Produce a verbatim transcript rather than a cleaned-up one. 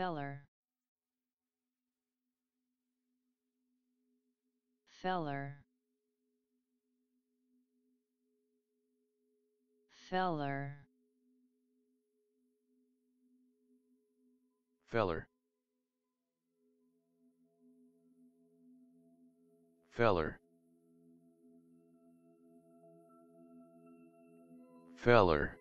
Feller, feller, feller, feller, feller, feller.